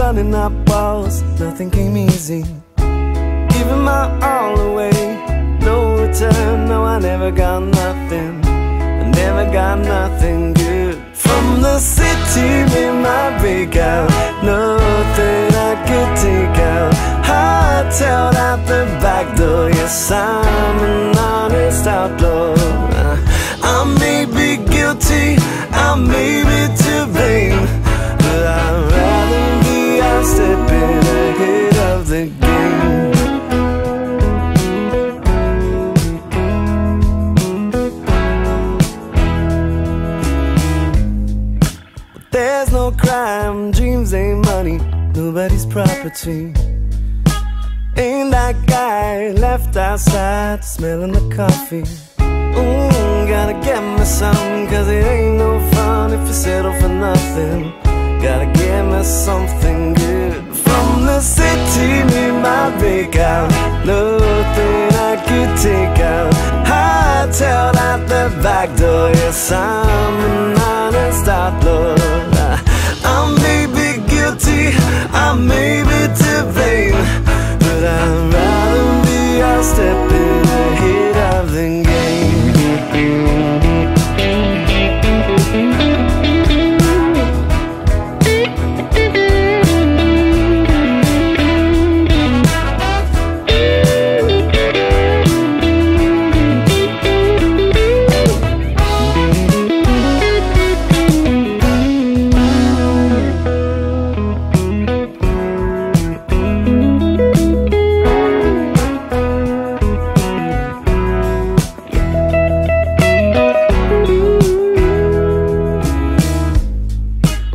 burning up walls, nothing came easy. Giving my all away, no return. No, I never got nothing, I never got nothing good. From the city made my break out, nothing I could take out. I tailed out the back door, yes, I'm an honest outlaw. I may be guilty, I may be to blame, but I'd rather be out stepping ahead of the game. But there's no crime, dreams ain't money, nobody's property. Ain't that guy left outside smelling the coffee? Ooh, gotta get me some, cause it ain't no fun if you settle for nothing. Gotta get me something good. From the city made my break out, nothing I could take out. I tailed out the back door, yes, I'm an honest outlaw. I may be guilty, I may be to blame, but I'd rather be out stepping ahead of the game.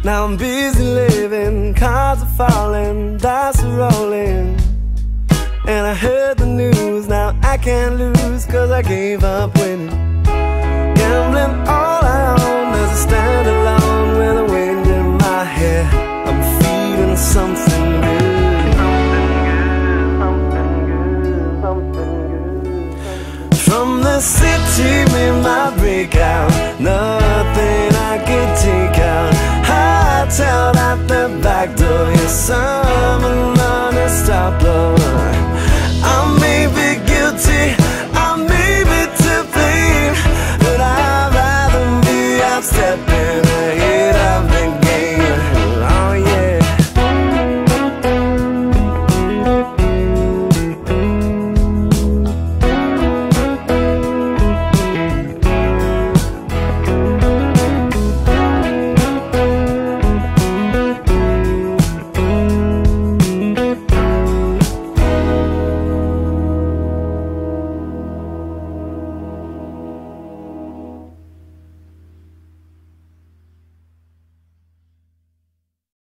Now I'm busy living, cars are falling, dice are rolling. And I heard the news, now I can't lose, cause I gave up winning. Gambling all I own as I stand alone with the wind in my hair. I'm feeling something good, something good, something good, something good. From the city made my breakout, nothing I could take out. I tailed out the back door, yes, I'm an honest outlaw.